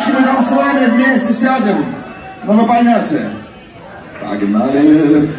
Ребяточки, мы там с вами вместе сядем, но вы поймете. Погнали!